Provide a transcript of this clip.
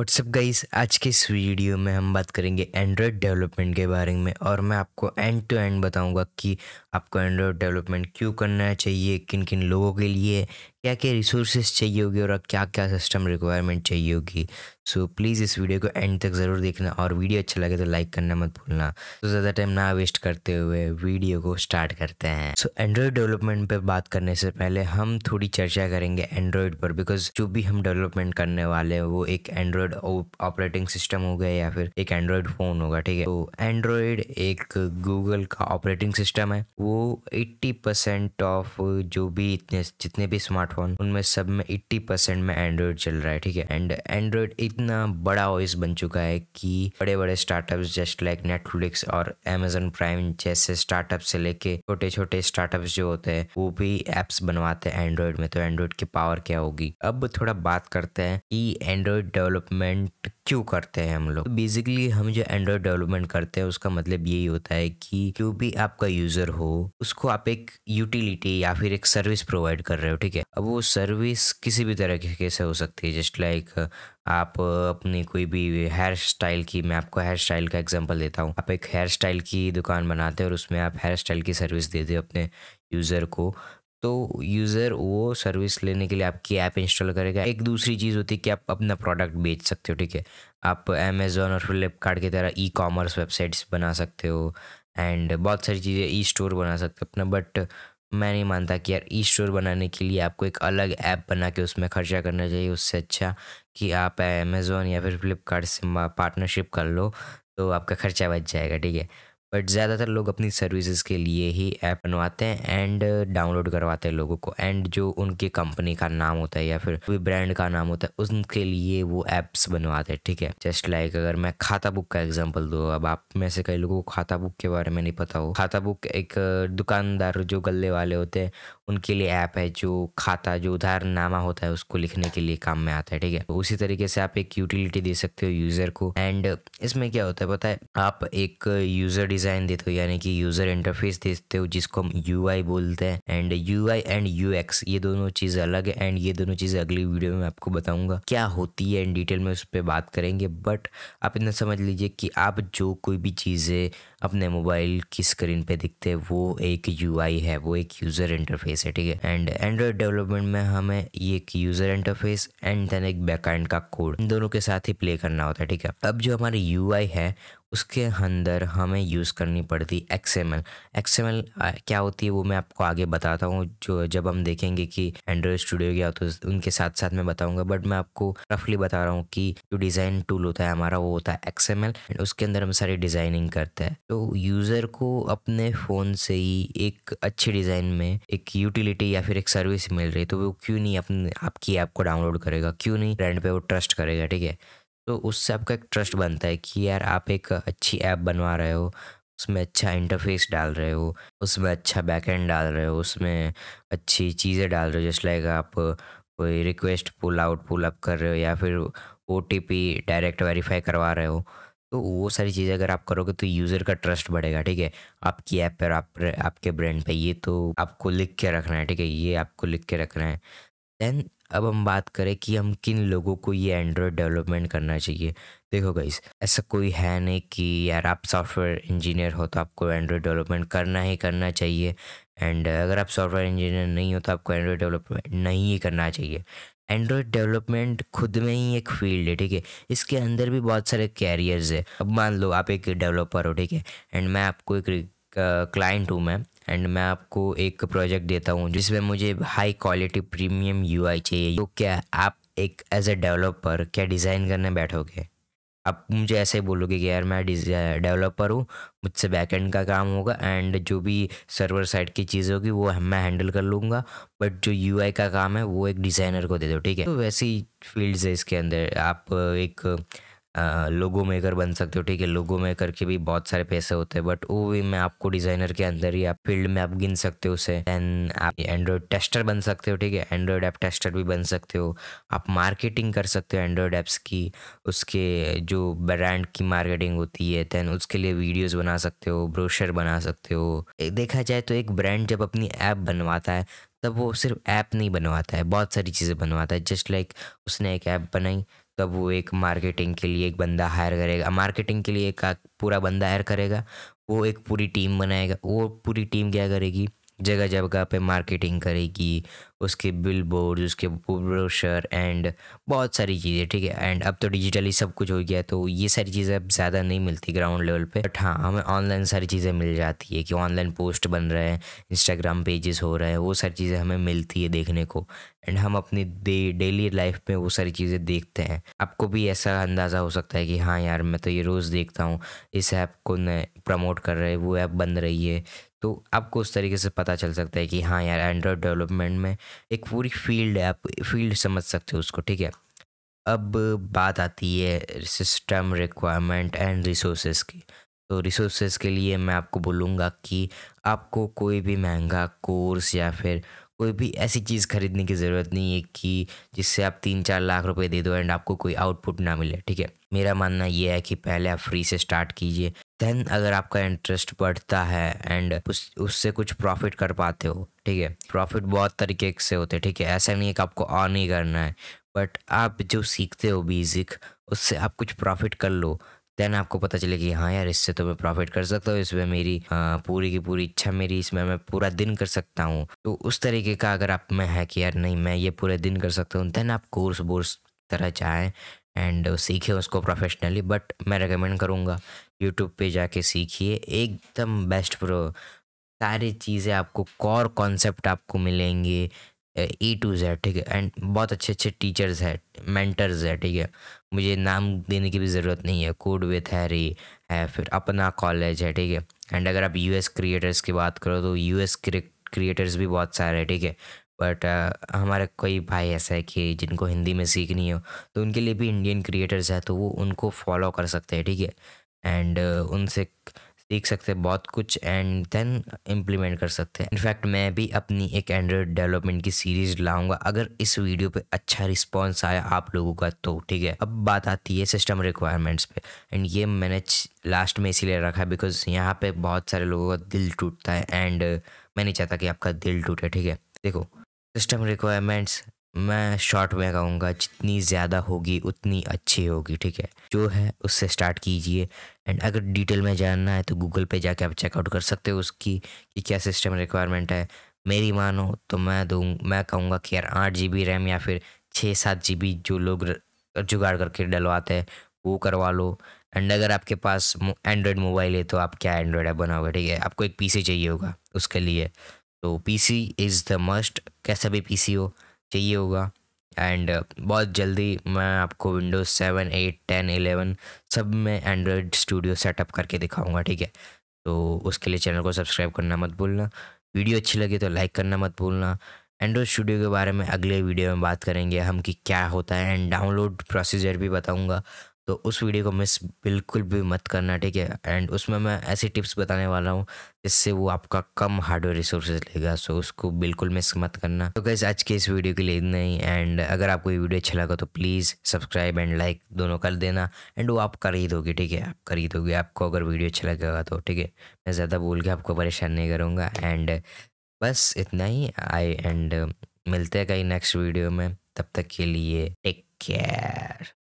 WhatsApp guys, आज के इस वीडियो में हम बात करेंगे एंड्रॉयड डेवलपमेंट के बारे में और मैं आपको एंड टू एंड बताऊंगा कि आपको एंड्रॉयड डेवलपमेंट क्यों करना चाहिए, किन किन लोगों के लिए क्या क्या रिसोर्सेज चाहिए होगी और क्या क्या सिस्टम रिक्वायरमेंट चाहिए होगी। सो प्लीज़ इस वीडियो को एंड तक ज़रूर देखना और वीडियो अच्छा लगे तो लाइक करना मत भूलना। तो ज़्यादा टाइम ना वेस्ट करते हुए वीडियो को स्टार्ट करते हैं। सो एंड्रॉयड डेवलपमेंट पे बात करने से पहले हम थोड़ी चर्चा करेंगे एंड्रॉयड पर, बिकॉज जो भी हम डेवलपमेंट करने वाले हैं वो एक एंड्रॉयड ऑपरेटिंग सिस्टम होगा या फिर एक एंड्रॉयड फ़ोन होगा, ठीक है। तो एंड्रॉयड एक गूगल का ऑपरेटिंग सिस्टम है। वो 80% ऑफ जो भी जितने भी स्मार्टफोन उनमें सब में 80% में एंड्रॉयड चल रहा है, ठीक है। एंड एंड्रॉयड इतना बड़ा वॉइस बन चुका है कि बड़े बड़े स्टार्टअप्स जस्ट लाइक नेटफ्लिक्स और अमेजन प्राइम जैसे स्टार्टअप से लेके छोटे छोटे स्टार्टअप्स जो होते हैं वो भी एप्स बनवाते हैं एंड्रॉयड में। तो एंड्रॉयड की पावर क्या होगी, अब थोड़ा बात करते हैं कि एंड्रॉयड डेवलपमेंट क्यों करते हैं हम लोग। तो बेसिकली हम जो एंड्रॉयड डेवलपमेंट करते हैं उसका मतलब यही होता है कि जो भी आपका यूजर हो उसको आप एक यूटिलिटी या फिर एक सर्विस प्रोवाइड कर रहे हो, ठीक है। अब वो सर्विस किसी भी तरह के से हो सकती है, जस्ट लाइक आप अपने कोई भी हेयर स्टाइल की, मैं आपको हेयर स्टाइल का एग्जांपल देता हूँ। आप एक हेयर स्टाइल की दुकान बनाते हो और उसमें आप हेयर स्टाइल की सर्विस देते हो अपने यूज़र को, तो यूज़र वो सर्विस लेने के लिए आपकी ऐप इंस्टॉल करेगा। एक दूसरी चीज़ होती है कि आप अपना प्रोडक्ट बेच सकते हो, ठीक है। आप अमेज़ॉन और फ्लिपकार्ट की तरह ई कॉमर्स वेबसाइट्स बना सकते हो एंड बहुत सारी चीज़ें, ई स्टोर बना सकते हो अपना। बट मैं नहीं मानता कि यार ई स्टोर बनाने के लिए आपको एक अलग ऐप बना के उसमें खर्चा करना चाहिए। उससे अच्छा कि आप अमेज़ॉन या फिर फ्लिपकार्ट से पार्टनरशिप कर लो तो आपका खर्चा बच जाएगा, ठीक है। बट ज़्यादातर लोग अपनी सर्विसेज के लिए ही ऐप बनवाते हैं एंड डाउनलोड करवाते हैं लोगों को, एंड जो उनकी कंपनी का नाम होता है या फिर कोई ब्रांड का नाम होता है उनके लिए वो ऐप्स बनवाते हैं, ठीक है। जस्ट लाइक अगर मैं खाता बुक का एग्जांपल दूँ, अब आप में से कई लोगों को खाता बुक के बारे में नहीं पता हो। खाता बुक एक दुकानदार जो गले वाले होते हैं उनके लिए ऐप है, जो खाता जो उधारनामा होता है उसको लिखने के लिए काम में आता है, ठीक है। उसी तरीके से आप एक यूटिलिटी दे सकते हो यूज़र को। एंड इसमें क्या होता है पता है, आप एक यूज़र डिज़ाइन देते हो यानी कि यूज़र इंटरफेस देते हो जिसको हम UI बोलते हैं। एंड UI एंड UX ये दोनों चीज़ अलग है एंड ये दोनों चीज़ें अगली वीडियो में आपको बताऊंगा क्या होती है, इन डिटेल में उस पर बात करेंगे। बट आप इतना समझ लीजिए कि आप जो कोई भी चीज़ें अपने मोबाइल की स्क्रीन पे दिखते हैं वो एक UI है, वो एक यूज़र इंटरफेस है, ठीक है। एंड एंड्रॉयड डेवलपमेंट में हमें ये एक यूज़र इंटरफेस एंड देन एक बैकएंड का कोड, इन दोनों के साथ ही प्ले करना होता है, ठीक है। अब जो हमारी UI है उसके अंदर हमें यूज़ करनी पड़ती XML क्या होती है वो मैं आपको आगे बताता हूँ, जो जब हम देखेंगे कि एंड्रॉयड स्टूडियो क्या होता है तो उनके साथ साथ मैं बताऊँगा। बट मैं आपको रफली बता रहा हूँ कि जो डिज़ाइन टूल होता है हमारा वो होता है XML, एंड उसके अंदर हम सारी डिज़ाइनिंग करते हैं। तो यूज़र को अपने फ़ोन से ही एक अच्छे डिज़ाइन में एक यूटिलिटी या फिर एक सर्विस मिल रही है तो वो क्यों नहीं अपने आपकी ऐप को डाउनलोड करेगा, क्यों नहीं ब्रांड पे वो ट्रस्ट करेगा, ठीक है। तो उससे आपका एक ट्रस्ट बनता है कि यार आप एक अच्छी ऐप बनवा रहे हो, उसमें अच्छा इंटरफेस डाल रहे हो, उसमें अच्छा बैकएंड डाल रहे हो, उसमें अच्छी चीज़ें डाल रहे हो। जस्ट लाइक आप कोई रिक्वेस्ट पुल अप कर रहे हो या फिर OTP डायरेक्ट वेरीफाई करवा रहे हो, तो वो सारी चीज़ें अगर आप करोगे तो यूज़र का ट्रस्ट बढ़ेगा, ठीक है, आपकी ऐप पर, आपके ब्रांड पर। ये तो आपको लिख के रखना है, ठीक है, ये आपको लिख के रखना है। देन अब हम बात करें कि हम किन लोगों को ये एंड्रॉयड डेवलपमेंट करना चाहिए। देखो गाइस, ऐसा कोई है नहीं कि यार आप सॉफ्टवेयर इंजीनियर हो तो आपको एंड्रॉयड डेवलपमेंट करना ही करना चाहिए, एंड अगर आप सॉफ्टवेयर इंजीनियर नहीं हो तो आपको एंड्रॉयड डेवलपमेंट नहीं करना चाहिए। एंड्रॉयड डेवलपमेंट खुद में ही एक फील्ड है, ठीक है। इसके अंदर भी बहुत सारे कैरियर्स है। अब मान लो आप एक डेवलपर हो, ठीक है, एंड मैं आपको एक क्लाइंट हूँ मैं, एंड मैं आपको एक प्रोजेक्ट देता हूँ जिसमें मुझे हाई क्वालिटी प्रीमियम UI चाहिए। तो क्या आप एक एज ए डेवलपर क्या डिज़ाइन करने बैठोगे? आप मुझे ऐसे ही बोलोगे कि यार मैं डेवलपर हूँ, मुझसे बैकएंड का काम होगा एंड जो भी सर्वर साइड की चीज़ होगी वो मैं हैंडल कर लूँगा, बट जो UI का काम है वो एक डिज़ाइनर को दे दो, ठीक है। तो वैसी फील्ड्स है इसके अंदर। आप एक लोगो मेकर बन सकते हो, ठीक है, लोगो मेकर के भी बहुत सारे पैसे होते हैं, बट वो भी मैं आपको डिज़ाइनर के अंदर ही आप फील्ड में आप गिन सकते हो उसे। दैन आप एंड्रॉयड टेस्टर बन सकते हो, ठीक है, एंड्रॉयड ऐप टेस्टर भी बन सकते हो। आप मार्केटिंग कर सकते हो एंड्रॉयड ऐप्स की, उसके जो ब्रांड की मार्केटिंग होती है, दैन उसके लिए वीडियोज़ बना सकते हो, ब्रोशर बना सकते हो। देखा जाए तो एक ब्रांड जब अपनी ऐप बनवाता है तब वो सिर्फ ऐप नहीं बनवाता है, बहुत सारी चीज़ें बनवाता है। जस्ट लाइक उसने एक ऐप बनाई तब वो एक मार्केटिंग के लिए एक बंदा हायर करेगा, मार्केटिंग के लिए एक पूरा बंदा हायर करेगा, वो एक पूरी टीम बनाएगा, वो पूरी टीम क्या करेगी, जगह जगह पे मार्केटिंग करेगी, उसके बिलबोर्ड, उसके ब्रोशर एंड बहुत सारी चीज़ें, ठीक है। एंड अब तो डिजिटली सब कुछ हो गया तो ये सारी चीज़ें अब ज़्यादा नहीं मिलती ग्राउंड लेवल पे, बट हाँ हमें ऑनलाइन सारी चीज़ें मिल जाती है कि ऑनलाइन पोस्ट बन रहे हैं, इंस्टाग्राम पेजेस हो रहे हैं, वो सारी चीज़ें हमें मिलती है देखने को एंड हम अपनी डेली लाइफ में वो सारी चीज़ें देखते हैं। आपको भी ऐसा अंदाज़ा हो सकता है कि हाँ यार मैं तो ये रोज़ देखता हूँ, इस ऐप को प्रमोट कर रहे हैं, वो ऐप बन रही है, तो आपको उस तरीके से पता चल सकता है कि हाँ यार एंड्रॉयड डेवलपमेंट में एक पूरी फील्ड है, आप फील्ड समझ सकते हो उसको, ठीक है। अब बात आती है सिस्टम रिक्वायरमेंट एंड रिसोर्सेज की। तो रिसोर्सेज के लिए मैं आपको बोलूँगा कि आपको कोई भी महंगा कोर्स या फिर कोई भी ऐसी चीज़ खरीदने की ज़रूरत नहीं है कि जिससे आप 3-4 लाख रुपए दे दो एंड आपको कोई आउटपुट ना मिले, ठीक है। मेरा मानना ये है कि पहले आप फ्री से स्टार्ट कीजिए, देन अगर आपका इंटरेस्ट बढ़ता है एंड उससे कुछ प्रॉफिट कर पाते हो, ठीक है। प्रॉफिट बहुत तरीके से होते हैं, ठीक है, ऐसा नहीं है कि आपको ऑन ही करना है, बट आप जो सीखते हो बेसिक उससे आप कुछ प्रॉफिट कर लो, देन आपको पता चले कि हाँ यार इससे तो मैं प्रॉफिट कर सकता हूँ, इसमें मेरी पूरी की पूरी इच्छा मेरी, इसमें मैं पूरा दिन कर सकता हूँ। तो उस तरीके का अगर आप में है कि यार नहीं मैं ये पूरे दिन कर सकता हूँ, देन आप कोर्स बोर्स तरह जाएँ एंड सीखें उसको प्रोफेशनली, बट मैं रेकमेंड करूँगा यूट्यूब पे जाके सीखिए एकदम बेस्ट सारी चीज़ें आपको कोर कॉन्सेप्ट आपको मिलेंगे A to Z, ठीक है। एंड बहुत अच्छे अच्छे टीचर्स हैं, मेंटर्स हैं, ठीक है। मुझे नाम देने की भी ज़रूरत नहीं है, कोड विथ हैरी है, फिर अपना कॉलेज है, ठीक है। एंड अगर आप US क्रिएटर्स की बात करो तो US क्रिएटर्स भी बहुत सारे हैं, ठीक है। बट हमारे कोई भाई ऐसा है कि जिनको हिंदी में सीखनी हो तो उनके लिए भी इंडियन क्रिएटर्स है, तो वो उनको फॉलो कर सकते हैं, ठीक है। एंड उनसे सीख सकते हैं बहुत कुछ एंड देन इम्प्लीमेंट कर सकते हैं। इनफैक्ट मैं भी अपनी एक एंड्रॉयड डेवलपमेंट की सीरीज़ लाऊंगा अगर इस वीडियो पे अच्छा रिस्पांस आया आप लोगों का तो, ठीक है। अब बात आती है सिस्टम रिक्वायरमेंट्स पे एंड ये मैंने लास्ट में इसीलिए रखा है बिकॉज यहाँ पे बहुत सारे लोगों का दिल टूटता है एंड मैं नहीं चाहता कि आपका दिल टूटे, ठीक है। देखो सिस्टम रिक्वायरमेंट्स मैं शॉर्ट में कहूँगा जितनी ज़्यादा होगी उतनी अच्छी होगी, ठीक है। जो है उससे स्टार्ट कीजिए एंड अगर डिटेल में जानना है तो गूगल पे जाके आप चेकआउट कर सकते हो उसकी कि क्या सिस्टम रिक्वायरमेंट है। मेरी मानो तो मैं कहूँगा कि यार 8 GB रैम या फिर 6-7 GB जो लोग जुगाड़ करके डलवाते हैं वो करवा लो। एंड अगर आपके पास एंड्रॉयड मोबाइल है तो आप क्या एंड्रॉयड ऐप बनाओगे, ठीक है। आपको एक PC चाहिए होगा उसके लिए, तो PC इज़ द मस्ट, कैसा भी PC हो चाहिए होगा। एंड बहुत जल्दी मैं आपको Windows 7, 8, 10, 11 सब में एंड्रॉयड स्टूडियो सेटअप करके दिखाऊंगा, ठीक है। तो उसके लिए चैनल को सब्सक्राइब करना मत भूलना, वीडियो अच्छी लगी तो लाइक करना मत भूलना। एंड्रॉयड स्टूडियो के बारे में अगले वीडियो में बात करेंगे हम कि क्या होता है एंड डाउनलोड प्रोसीजर भी बताऊँगा, तो उस वीडियो को मिस बिल्कुल भी मत करना, ठीक है। एंड उसमें मैं ऐसी टिप्स बताने वाला हूँ जिससे वो आपका कम हार्डवेयर रिसोर्सेज लेगा, सो उसको बिल्कुल मिस मत करना। तो गाइस आज के इस वीडियो के लिए इतना ही एंड अगर आपको ये वीडियो अच्छा लगा तो प्लीज़ सब्सक्राइब एंड लाइक दोनों कर देना एंड वो आप कर ही दोगे, ठीक है, आप कर ही दोगे आपको अगर वीडियो अच्छा लगेगा तो, ठीक है। मैं ज़्यादा बोल के आपको परेशान नहीं करूँगा एंड बस इतना ही आई एंड मिलते हैं कहीं नेक्स्ट वीडियो में, तब तक के लिए टेक केयर।